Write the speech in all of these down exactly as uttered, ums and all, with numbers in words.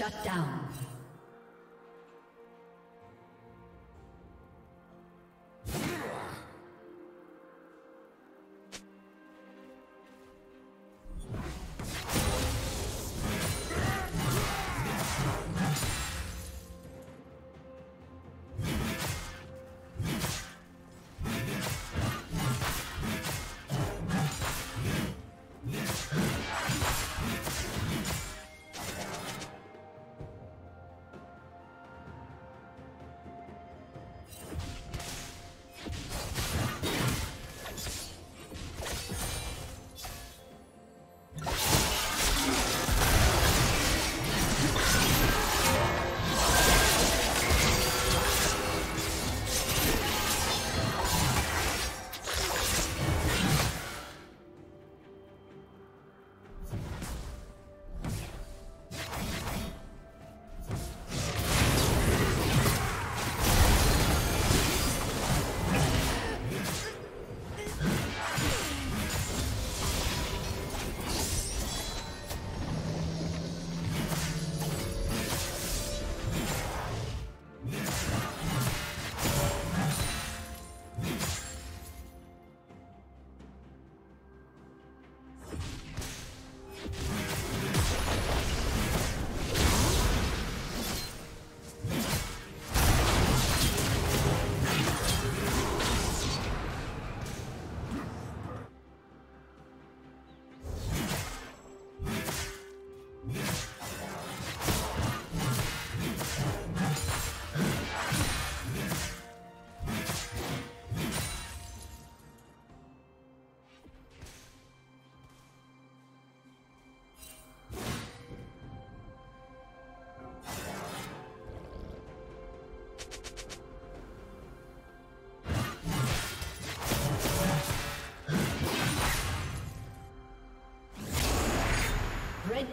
Shut down. Red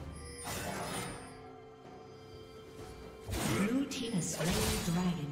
Blue team has slain the dragon.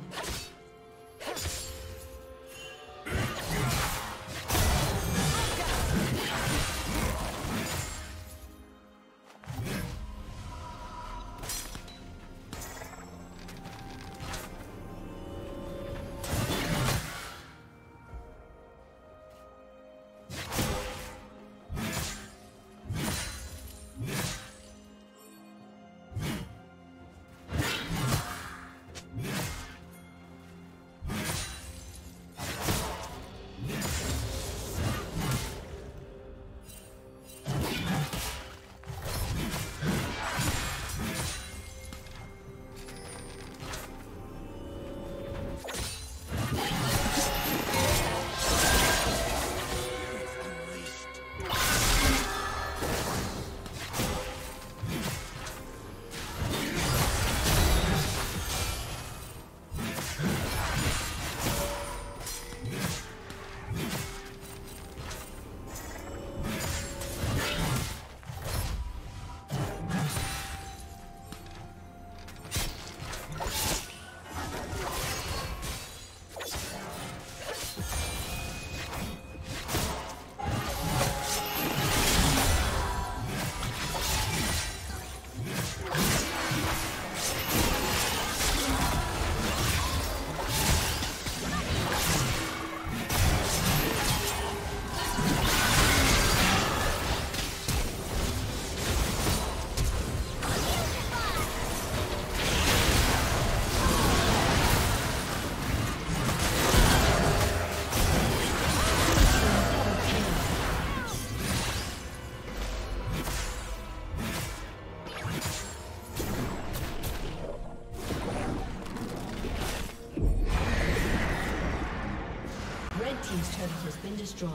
Team's turret has been destroyed.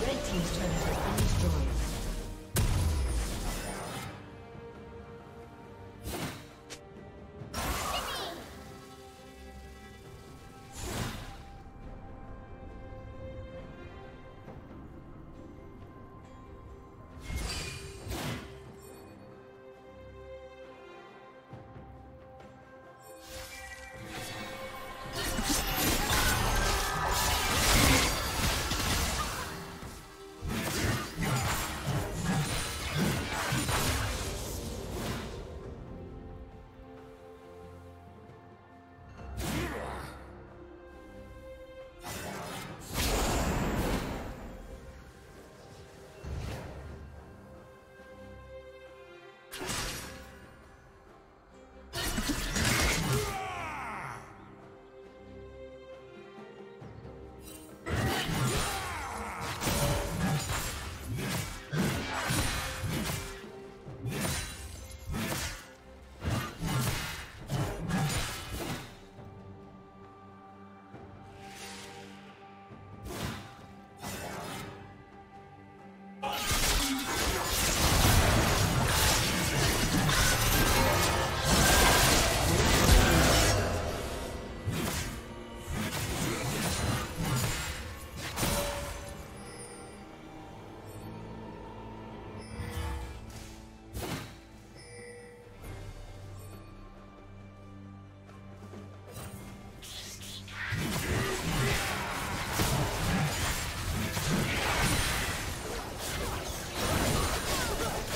Red team's turret has been destroyed.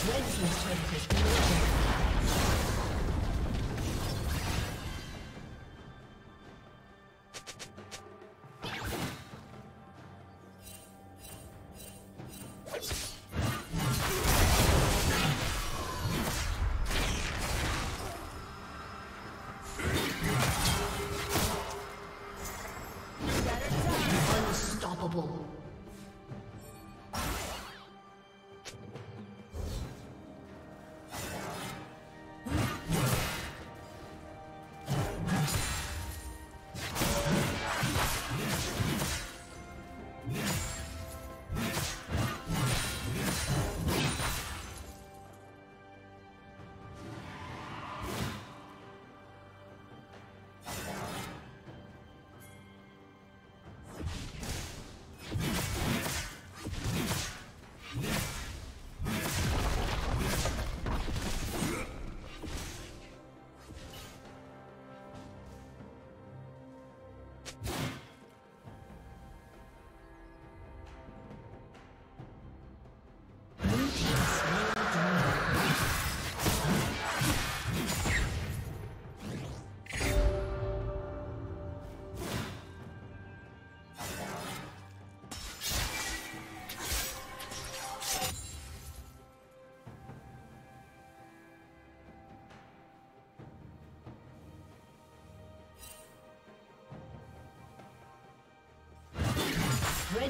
Red team's turret has been destroyed. Red team's turret has been destroyed.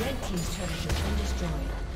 Red team's turret has been destroyed.